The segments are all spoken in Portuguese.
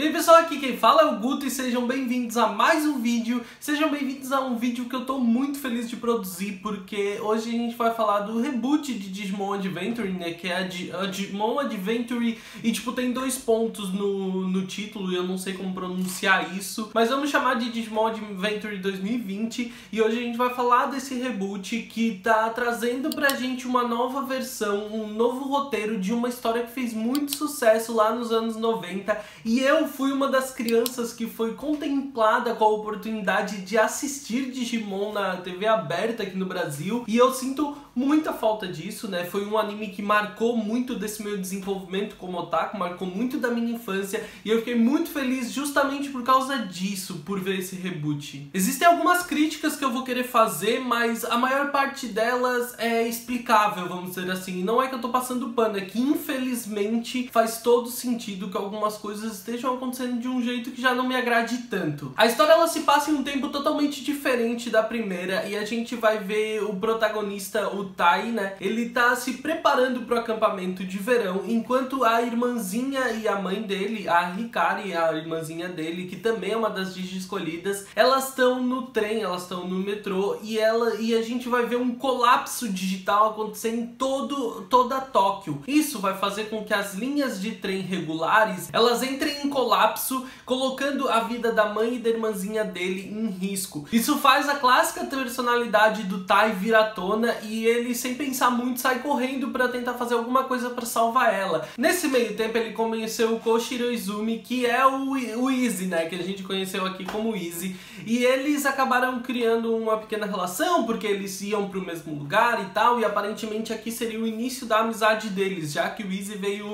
E aí pessoal, aqui quem fala é o Guto e sejam bem-vindos a mais um vídeo. Sejam bem-vindos a um vídeo que eu tô muito feliz de produzir, porque hoje a gente vai falar do reboot de Digimon Adventure, né, que é a Digimon Adventure, e tipo tem dois pontos no título e eu não sei como pronunciar isso, mas vamos chamar de Digimon Adventure 2020. E hoje a gente vai falar desse reboot que tá trazendo pra gente uma nova versão, um novo roteiro de uma história que fez muito sucesso lá nos anos 90, e eu fui uma das crianças que foi contemplada com a oportunidade de assistir Digimon na TV aberta aqui no Brasil, e eu sinto muita falta disso, né? Foi um anime que marcou muito desse meu desenvolvimento como otaku, marcou muito da minha infância, e eu fiquei muito feliz justamente por causa disso, por ver esse reboot. Existem algumas críticas que eu vou querer fazer, mas a maior parte delas é explicável, vamos dizer assim. Não é que eu tô passando pano, é que infelizmente faz todo sentido que algumas coisas estejam acontecendo de um jeito que já não me agrade tanto. A história ela se passa em um tempo totalmente diferente da primeira, e a gente vai ver o protagonista, o Tai, né? Ele tá se preparando pro acampamento de verão, enquanto a irmãzinha e a mãe dele, a Hikari, a irmãzinha dele, que também é uma das Digiescolhidas, elas estão no trem, elas estão no metrô, e a gente vai ver um colapso digital acontecer em toda Tóquio. Isso vai fazer com que as linhas de trem regulares, elas entrem em colapso, colocando a vida da mãe e da irmãzinha dele em risco. Isso faz a clássica personalidade do Tai vir à tona, e ele, sem pensar muito, sai correndo pra tentar fazer alguma coisa pra salvar ela. Nesse meio tempo ele conheceu o Koshiro Izumi, que é o Izzy, né, que a gente conheceu aqui como Izzy, e eles acabaram criando uma pequena relação, porque eles iam pro mesmo lugar e tal, e aparentemente aqui seria o início da amizade deles, já que o Izzy veio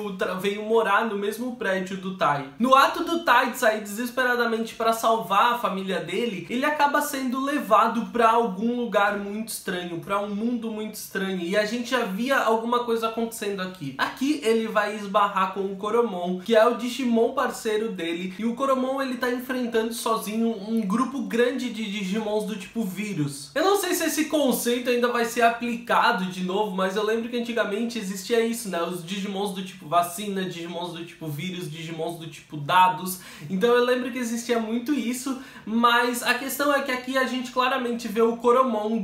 morar no mesmo prédio do Tai. No ato do Tai de sair desesperadamente pra salvar a família dele, ele acaba sendo levado pra algum lugar muito estranho, pra um mundo muito estranho, e a gente já via alguma coisa acontecendo aqui. Aqui ele vai esbarrar com o Coromon, que é o Digimon parceiro dele, e o Coromon ele tá enfrentando sozinho um grupo grande de Digimons do tipo vírus. Eu não sei se esse conceito ainda vai ser aplicado de novo, mas eu lembro que antigamente existia isso, né? Os Digimons do tipo vacina, Digimons do tipo vírus, Digimons do tipo dados. Então eu lembro que existia muito isso, mas a questão é que aqui a gente claramente vê o Coromon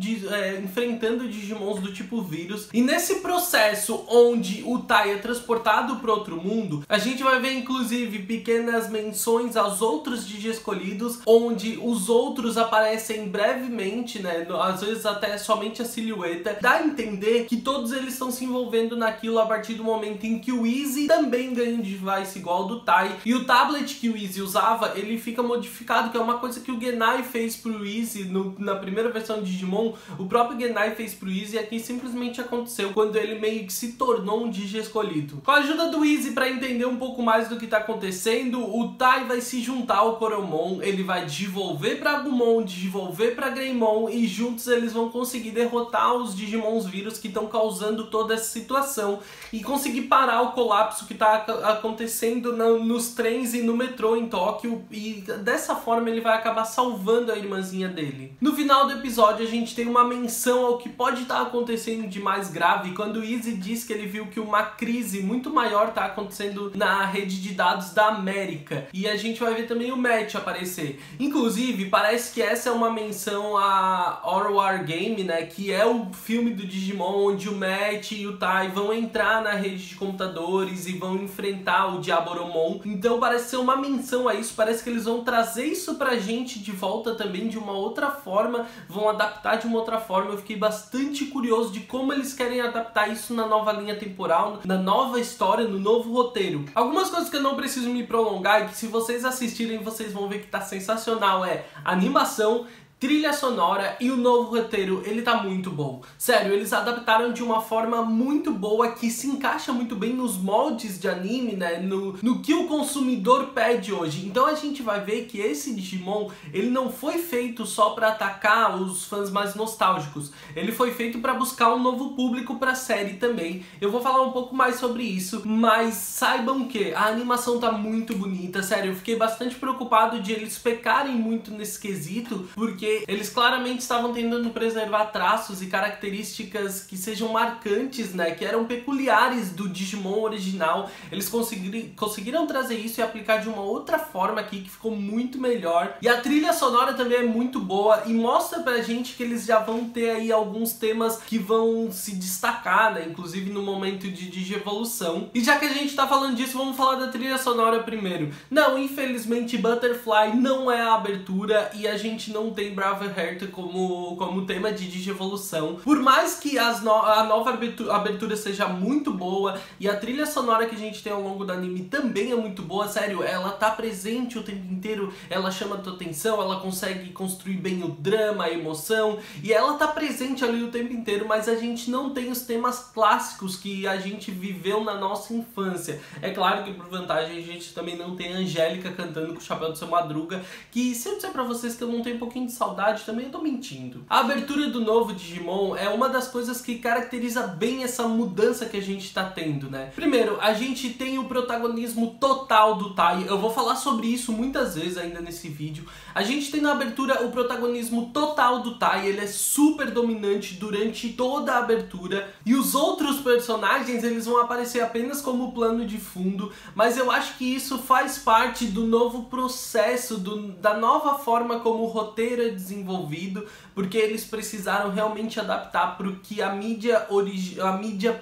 enfrentando Digimons do tipo vírus, e nesse processo onde o Tai é transportado para outro mundo, a gente vai ver inclusive pequenas menções aos outros Digiescolhidos, onde os outros aparecem brevemente, né, às vezes até somente a silhueta. Dá a entender que todos eles estão se envolvendo naquilo a partir do momento em que o Izzy também ganha um device igual ao do Tai, e o tablet que o Izzy usava, ele fica modificado, que é uma coisa que o Genai fez pro Izzy na primeira versão de Digimon. O próprio Genai fez pro Izzy, e aqui simplesmente aconteceu quando ele meio que se tornou um Digiescolhido. Com a ajuda do Izzy pra entender um pouco mais do que tá acontecendo, o Tai vai se juntar ao Coromon, ele vai devolver pra Agumon, devolver pra Greymon, e juntos eles vão conseguir derrotar os Digimons vírus que estão causando toda essa situação, e conseguir parar o colapso que tá acontecendo nos trens e no metrô em Tóquio, e dessa forma ele vai acabar salvando a irmãzinha dele. No final do episódio a gente tem uma menção ao que pode estar acontecendo de mais grave, quando o Izzy diz que ele viu que uma crise muito maior está acontecendo na rede de dados da América, e a gente vai ver também o Matt aparecer. Inclusive parece que essa é uma menção a Our War Game, né, que é o filme do Digimon onde o Matt e o Tai vão entrar na rede de computadores e vão enfrentar o Diaboromon. Então parece ser uma menção a isso, parece que eles vão trazer isso pra gente de volta também de uma outra forma, vão adaptar de uma outra forma. Eu fiquei bastante curioso de como eles querem adaptar isso na nova linha temporal, na nova história, no novo roteiro. Algumas coisas que eu não preciso me prolongar, e que se vocês assistirem vocês vão ver que tá sensacional, é animação, trilha sonora, e o novo roteiro, ele tá muito bom. Sério, eles adaptaram de uma forma muito boa, que se encaixa muito bem nos moldes de anime, né, no que o consumidor pede hoje. Então a gente vai ver que esse Digimon, ele não foi feito só pra atacar os fãs mais nostálgicos, ele foi feito pra buscar um novo público pra série também. Eu vou falar um pouco mais sobre isso, mas saibam que a animação tá muito bonita, sério, eu fiquei bastante preocupado de eles pecarem muito nesse quesito, porque porque eles claramente estavam tentando preservar traços e características que sejam marcantes, né, que eram peculiares do Digimon original. Eles conseguiram trazer isso e aplicar de uma outra forma aqui, que ficou muito melhor. E a trilha sonora também é muito boa e mostra pra gente que eles já vão ter aí alguns temas que vão se destacar, né, inclusive no momento de digievolução. E já que a gente tá falando disso, vamos falar da trilha sonora primeiro. Não, infelizmente Butterfly não é a abertura e a gente não tem Braveheart como tema de digievolução. Por mais que a nova abertura seja muito boa e a trilha sonora que a gente tem ao longo do anime também é muito boa, sério, ela tá presente o tempo inteiro, ela chama a tua atenção, ela consegue construir bem o drama, a emoção, e ela tá presente ali o tempo inteiro, mas a gente não tem os temas clássicos que a gente viveu na nossa infância. É claro que por vantagem a gente também não tem a Angélica cantando com o chapéu do Seu Madruga, que se eu disser pra vocês que eu não tenho um pouquinho de saudade, também eu tô mentindo. A abertura do novo Digimon é uma das coisas que caracteriza bem essa mudança que a gente tá tendo, né? Primeiro, a gente tem o protagonismo total do Tai, eu vou falar sobre isso muitas vezes ainda nesse vídeo. A gente tem na abertura o protagonismo total do Tai, ele é super dominante durante toda a abertura, e os outros personagens, eles vão aparecer apenas como plano de fundo, mas eu acho que isso faz parte do novo processo, da nova forma como o roteiro é desenvolvido, porque eles precisaram realmente adaptar pro que a mídia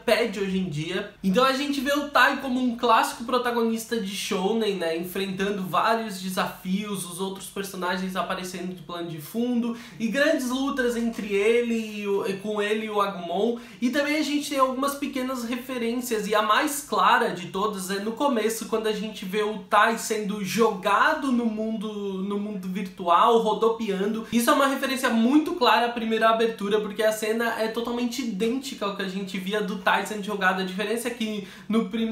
pede hoje em dia. Então a gente vê o Tai como um clássico protagonista de shounen, né, enfrentando vários desafios, os outros personagens aparecendo do plano de fundo, e grandes lutas entre ele e o Agumon, e também a gente tem algumas pequenas referências, e a mais clara de todas é no começo, quando a gente vê o Tai sendo jogado no mundo virtual, rodopiando. Isso é uma referência muito clara à primeira abertura, porque a cena é totalmente idêntica ao que a gente via do Tai sendo jogado. A diferença é que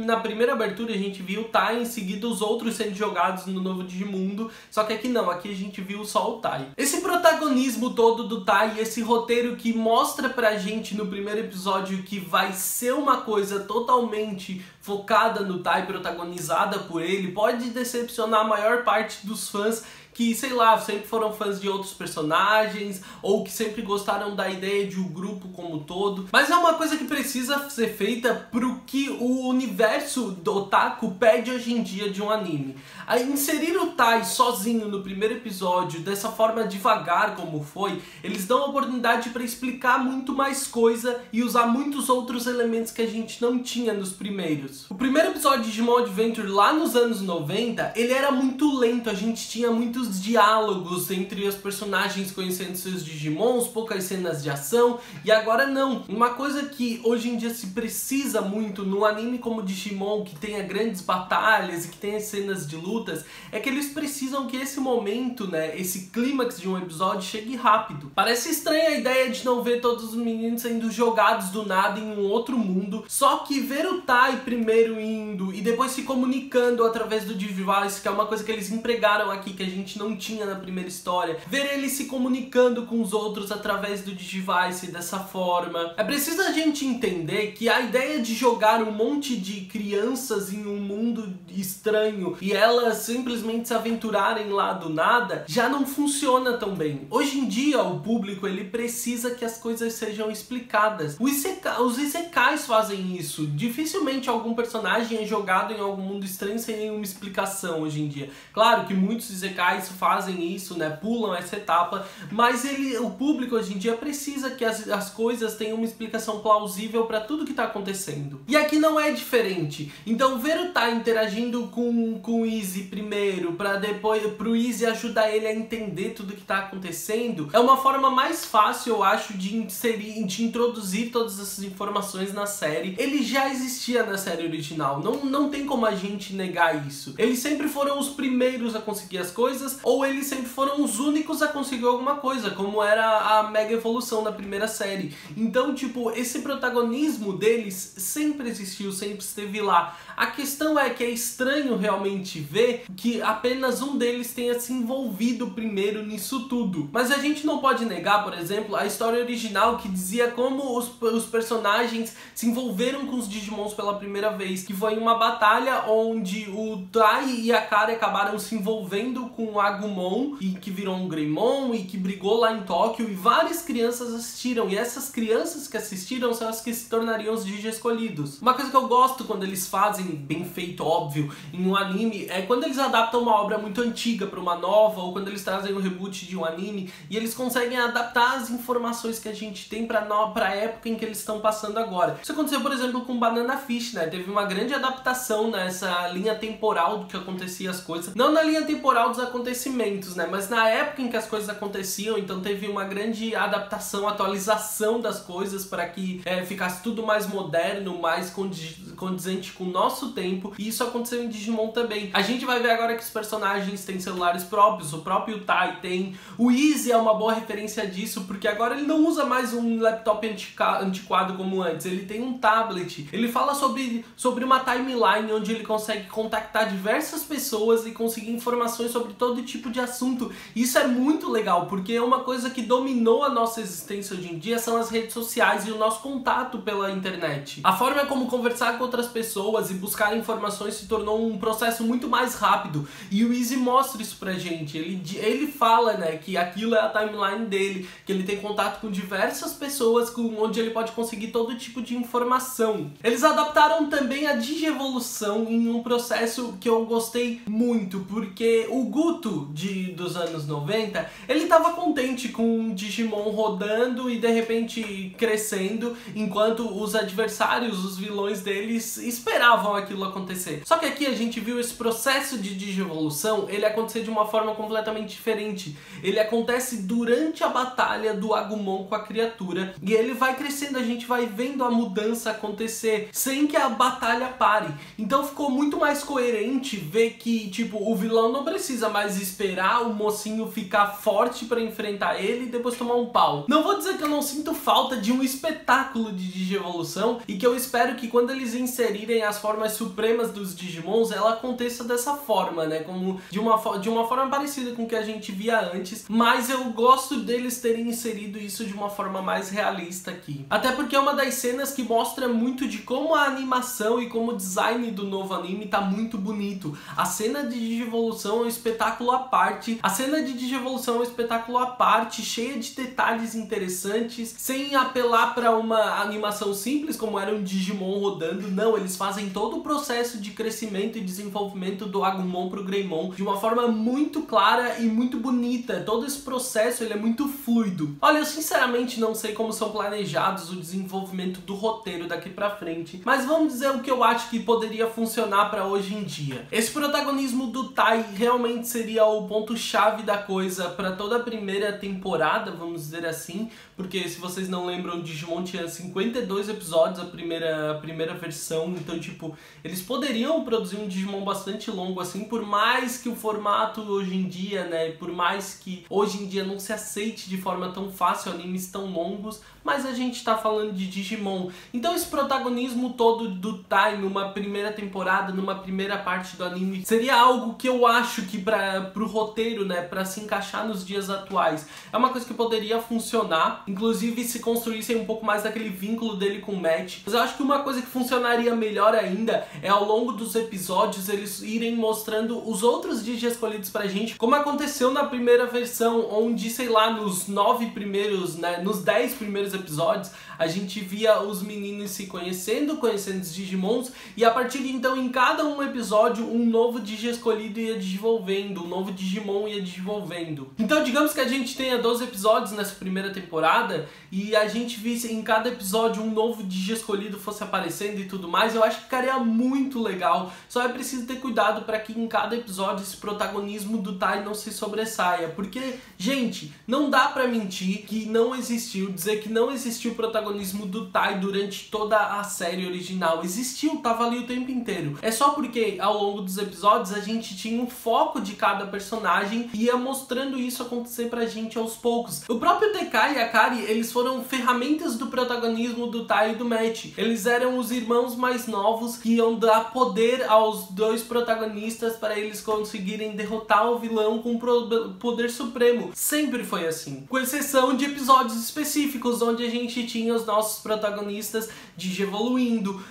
na primeira abertura a gente viu o Tai, em seguida os outros sendo jogados no novo Digimundo, só que aqui não, aqui a gente viu só o Tai. Esse protagonismo todo do Tai, esse roteiro que mostra pra gente no primeiro episódio que vai ser uma coisa totalmente focada no Tai, protagonizada por ele, pode decepcionar a maior parte dos fãs que, sei lá, sempre foram fãs de outros personagens, ou que sempre gostaram da ideia de um grupo como um todo. Mas é uma coisa que precisa ser feita pro que o universo do otaku pede hoje em dia de um anime. A inserir o Tai sozinho no primeiro episódio, dessa forma devagar como foi, eles dão a oportunidade para explicar muito mais coisa e usar muitos outros elementos que a gente não tinha nos primeiros. O primeiro episódio de Digimon Adventure, lá nos anos 90, ele era muito lento, a gente tinha muitos diálogos entre os personagens conhecendo seus Digimons, poucas cenas de ação, e agora não. Uma coisa que hoje em dia se precisa muito num anime como Digimon, que tenha grandes batalhas e que tenha cenas de lutas, é que eles precisam que esse momento, né, esse clímax de um episódio chegue rápido. Parece estranha a ideia de não ver todos os meninos sendo jogados do nada em um outro mundo, só que ver o Tai primeiro indo e depois se comunicando através do device, que é uma coisa que eles empregaram aqui, que a gente não tinha na primeira história, ver ele se comunicando com os outros através do Digivice dessa forma. É preciso a gente entender que a ideia de jogar um monte de crianças em um mundo estranho e elas simplesmente se aventurarem lá do nada já não funciona tão bem. Hoje em dia o público, ele precisa que as coisas sejam explicadas. Os isekais fazem isso. Dificilmente algum personagem é jogado em algum mundo estranho sem nenhuma explicação hoje em dia. Claro que muitos isekais fazem isso, né, pulam essa etapa, mas o público hoje em dia precisa que as coisas tenham uma explicação plausível para tudo que tá acontecendo. E aqui não é diferente. Então ver o Tai interagindo com o Izzy primeiro, para depois pro Izzy ajudar ele a entender tudo que tá acontecendo, é uma forma mais fácil, eu acho, de introduzir todas essas informações na série. Ele já existia na série original, não tem como a gente negar isso. Eles sempre foram os primeiros a conseguir as coisas, ou eles sempre foram os únicos a conseguir alguma coisa, como era a mega evolução da primeira série. Então, tipo, esse protagonismo deles sempre existiu, sempre esteve lá. A questão é que é estranho realmente ver vê que apenas um deles tenha se envolvido primeiro nisso tudo. Mas a gente não pode negar, por exemplo, a história original que dizia como os personagens se envolveram com os Digimons pela primeira vez, que foi em uma batalha onde o Tai e a Hikari acabaram se envolvendo com o Agumon, e que virou um Greymon, e que brigou lá em Tóquio, e várias crianças assistiram, e essas crianças que assistiram são as que se tornariam os Digiescolhidos. Uma coisa que eu gosto quando eles fazem, bem feito, óbvio, em um anime, é quando eles adaptam uma obra muito antiga para uma nova, ou quando eles trazem um reboot de um anime, e eles conseguem adaptar as informações que a gente tem pra época em que eles estão passando agora. Isso aconteceu, por exemplo, com Banana Fish, né? Teve uma grande adaptação nessa linha temporal do que acontecia as coisas. Não na linha temporal dos acontecimentos, né? Mas na época em que as coisas aconteciam, então teve uma grande adaptação, atualização das coisas para que ficasse tudo mais moderno, mais condizente com o nosso tempo. E isso aconteceu em Digimon também. A gente vai ver agora que os personagens têm celulares próprios, o próprio Tai tem. O Izzy é uma boa referência disso, porque agora ele não usa mais um laptop antiquado como antes, ele tem um tablet. Ele fala sobre uma timeline onde ele consegue contactar diversas pessoas e conseguir informações sobre todo tipo de assunto. Isso é muito legal, porque é uma coisa que dominou a nossa existência hoje em dia, são as redes sociais e o nosso contato pela internet. A forma como conversar com outras pessoas e buscar informações se tornou um processo muito mais rápido, e o Izzy mostra isso pra gente. Ele fala, né, que aquilo é a timeline dele, que ele tem contato com diversas pessoas, onde ele pode conseguir todo tipo de informação. Eles adaptaram também a digievolução em um processo que eu gostei muito, porque o Guto dos anos 90, ele tava contente com um Digimon rodando e de repente crescendo, enquanto os adversários, os vilões deles, esperavam aquilo acontecer. Só que aqui a gente viu esse processo de digievolução, ele acontecer de uma forma completamente diferente. Ele acontece durante a batalha do Agumon com a criatura, e ele vai crescendo, a gente vai vendo a mudança acontecer, sem que a batalha pare. Então ficou muito mais coerente ver que, tipo, o vilão não precisa mais esperar o mocinho ficar forte pra enfrentar ele e depois tomar um pau. Não vou dizer que eu não sinto falta de um espetáculo de digievolução, e que eu espero que quando eles inserirem as formas supremas dos Digimons, ela aconteça dessa forma, né? Como de uma forma parecida com o que a gente via antes, mas eu gosto deles terem inserido isso de uma forma mais realista aqui. Até porque é uma das cenas que mostra muito de como a animação e como o design do novo anime tá muito bonito. A cena de digievolução é um espetáculo à parte, cheia de detalhes interessantes, sem apelar para uma animação simples como era um Digimon rodando. Não, eles fazem todo o processo de crescimento e desenvolvimento do Agumon pro Greymon de uma forma muito clara e muito bonita. Todo esse processo, ele é muito fluido. Olha, eu sinceramente não sei como são planejados o desenvolvimento do roteiro daqui pra frente, mas vamos dizer o que eu acho que poderia funcionar pra hoje em dia. Esse protagonismo do Tai realmente seria o ponto-chave da coisa pra toda a primeira temporada, vamos dizer assim, porque se vocês não lembram, Digimon tinha 52 episódios a primeira versão, então tipo, eles poderiam produzir um Digimon bastante longo assim, por mais que o formato hoje em dia, né, por mais que hoje em dia não se aceite de forma tão fácil animes tão longos, mas a gente tá falando de Digimon. Então esse protagonismo todo do Tai numa primeira temporada, numa primeira parte do anime, seria algo que eu acho que pro roteiro, né, pra se encaixar nos dias atuais, é uma coisa que poderia funcionar, inclusive se construísse um pouco mais daquele vínculo dele com o Matt. Mas eu acho que uma coisa que funcionaria melhor ainda é, ao longo dos episódios, eles irem mostrando os outros Digiescolhidos pra gente, como aconteceu na primeira versão, onde, sei lá, nos 10 primeiros episódios, a gente via os meninos se conhecendo os Digimons, e a partir de então, em cada um episódio, um novo Digiescolhido ia desenvolvendo, um novo Digimon ia desenvolvendo. Então, digamos que a gente tenha 12 episódios nessa primeira temporada, e a gente visse em cada episódio um novo Digiescolhido fosse aparecendo e tudo mais, eu acho que ficaria muito legal. Só é preciso ter cuidado para que em cada episódio esse protagonismo do Tai não se sobressaia, porque, gente, não dá pra mentir que não existiu, dizer que não existiu o protagonismo do Tai durante toda a série original. Existiu, tava ali o tempo inteiro. É só porque ao longo dos episódios a gente tinha um foco de cada personagem e ia mostrando isso acontecer pra gente aos poucos. O próprio TK e a Hikari, eles foram ferramentas do protagonismo do Tai e do Matt. Eles eram os irmãos mais novos que iam dar poder aos dois protagonistas protagonistas para eles conseguirem derrotar o vilão com o poder supremo. Sempre foi assim, com exceção de episódios específicos onde a gente tinha os nossos protagonistas digievoluindo,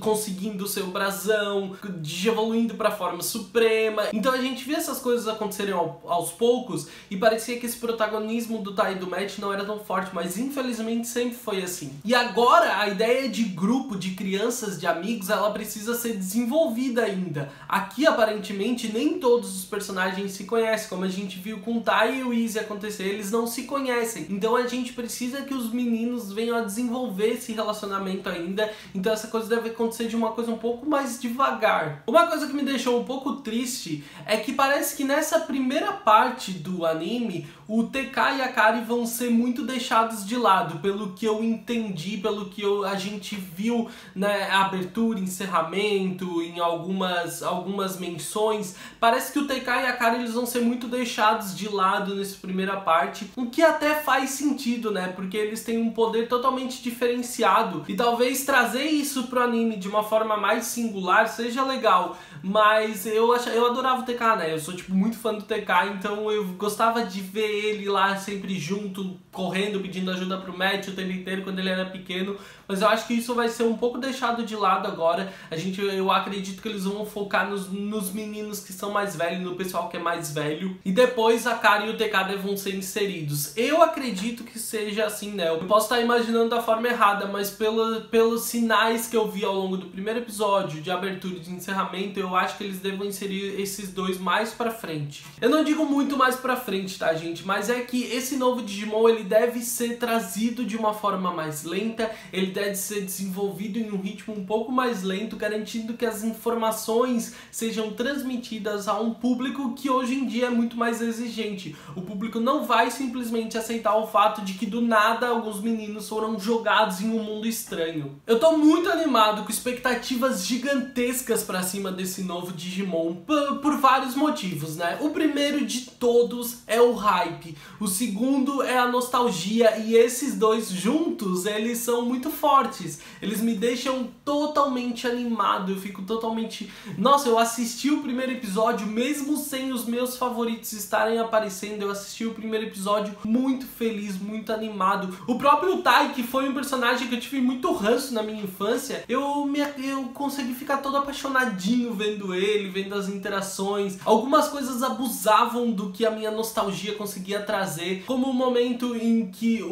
conseguindo o seu brasão, digievoluindo para a forma suprema. Então a gente via essas coisas acontecerem aos poucos e parecia que esse protagonismo do Tai e do Matt não era tão forte, mas infelizmente sempre foi assim. E agora a ideia de grupo, de crianças, de amigos, ela precisa ser desenvolvida ainda. Aqui aparentemente nem todos os personagens se conhecem, como a gente viu com o Tai e o Izzy acontecer, eles não se conhecem. Então a gente precisa que os meninos venham a desenvolver esse relacionamento ainda, então essa coisa deve acontecer de uma coisa um pouco mais devagar. Uma coisa que me deixou um pouco triste é que parece que nessa primeira parte do anime, o TK e a Kari vão ser muito deixados de lado, pelo que eu entendi, pelo que a gente viu na abertura, encerramento, em algumas menções. Parece que o TK e a Kari eles vão ser muito deixados de lado nessa primeira parte, o que até faz sentido, né? Porque eles têm um poder totalmente diferenciado e talvez trazer isso pro anime de uma forma mais singular seja legal, mas eu adorava o TK, né? Eu sou tipo muito fã do TK, então eu gostava de ver ele lá sempre junto, correndo, pedindo ajuda pro Matt o tempo inteiro quando ele era pequeno, mas eu acho que isso vai ser um pouco deixado de lado agora. Eu acredito que eles vão focar nos meninos que são mais velhos, no pessoal que é mais velho, e depois a Kari e o TK devem ser inseridos. Eu acredito que seja assim, né? Eu posso estar imaginando da forma errada, mas pelos sinais que eu vi ao longo do primeiro episódio, de abertura e de encerramento, eu acho que eles devem inserir esses dois mais pra frente. Eu não digo muito mais pra frente, tá, gente? Mas é que esse novo Digimon, ele deve ser trazido de uma forma mais lenta, ele deve ser desenvolvido em um ritmo um pouco mais lento, garantindo que as informações sejam transmitidas a um público que hoje em dia é muito mais exigente. O público não vai simplesmente aceitar o fato de que do nada alguns meninos foram jogados em um mundo estranho. Eu tô muito animado, com expectativas gigantescas pra cima desse novo Digimon, por vários motivos, né? O primeiro de todos é o hype, o segundo é a nostalgia, e esses dois juntos, eles são muito fortes, eles me deixam totalmente animado, eu fico totalmente... Nossa, eu assisti o primeiro episódio, mesmo sem os meus favoritos estarem aparecendo, eu assisti o primeiro episódio muito feliz, muito animado. O próprio Tai, que foi um personagem que eu tive muito ranço na minha infância, eu consegui ficar todo apaixonadinho vendo ele, vendo as interações. Algumas coisas abusavam do que a minha nostalgia conseguia trazer, como o momento em que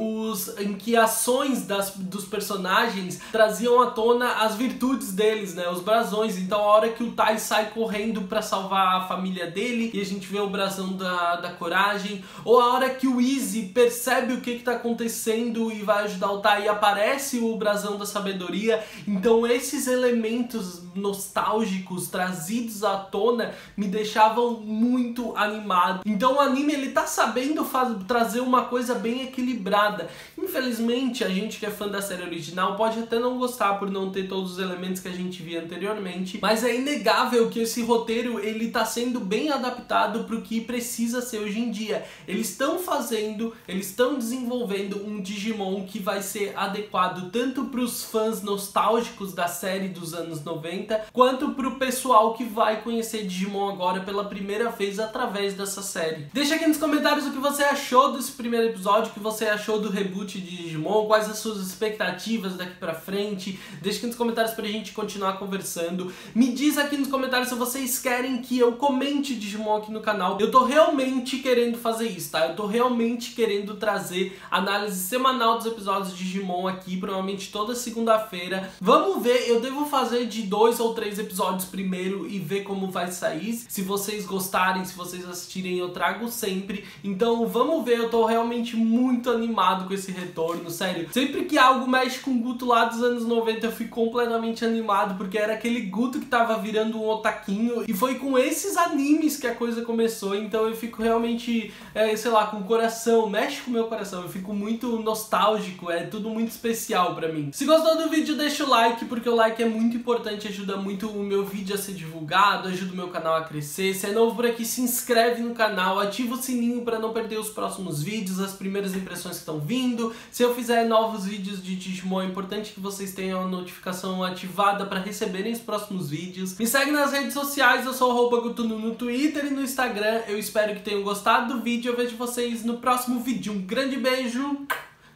ações dos personagens traziam à tona as virtudes deles, né, os brasões. Então a hora que o Tai sai correndo pra salvar a família dele e a gente vê o brasão da coragem, ou a hora que o Izzy percebe o que tá acontecendo e vai ajudar o Tai e aparece o brasão da sabedoria. Então esses elementos nostálgicos trazidos à tona me deixavam muito animado. Então o anime ele tá sabendo trazer uma coisa bem equilibrada. Infelizmente a gente que é fã da série original pode até não gostar por não ter todos os elementos que a gente via anteriormente, mas é inegável que esse roteiro ele tá sendo bem adaptado pro que precisa ser hoje em dia. Eles estão desenvolvendo um Digimon que vai ser adequado tanto pros fãs nostálgicos da série dos anos 90, quanto pro pessoal que vai conhecer Digimon agora pela primeira vez através dessa série. Deixa aqui nos comentários o que você achou desse primeiro episódio, o que você achou do reboot de Digimon, quais as suas expectativas daqui pra frente. Deixa aqui nos comentários pra gente continuar conversando. Me diz aqui nos comentários se vocês querem que eu comente Digimon aqui no canal. Eu tô realmente querendo fazer isso, tá? Eu tô realmente querendo trazer análise semanal dos episódios de Digimon aqui, provavelmente toda segunda-feira. Vamos ver, eu devo fazer de 2 ou 3 episódios primeiro e ver como vai sair. Se vocês gostarem, se vocês assistirem, eu trago sempre. Então vamos ver, eu tô realmente muito animado com esse retorno, sério. Sempre que algo mexe com o Guto lá dos anos 90, eu fico completamente animado, porque era aquele Guto que tava virando um otaquinho, e foi com esses animes que a coisa começou. Então eu fico realmente, sei lá, com o coração, mexe com o meu coração, eu fico muito nostálgico, é tudo muito especial pra mim. Se gostou do vídeo, deixa o like, porque o like é muito importante, ajuda muito o meu vídeo a ser ser divulgado, ajuda o meu canal a crescer. Se é novo por aqui, se inscreve no canal, ativa o sininho para não perder os próximos vídeos, as primeiras impressões que estão vindo. Se eu fizer novos vídeos de Digimon, é importante que vocês tenham a notificação ativada para receberem os próximos vídeos. Me segue nas redes sociais, eu sou @gutunu no Twitter e no Instagram. Eu espero que tenham gostado do vídeo, eu vejo vocês no próximo vídeo. Um grande beijo,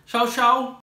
tchau, tchau!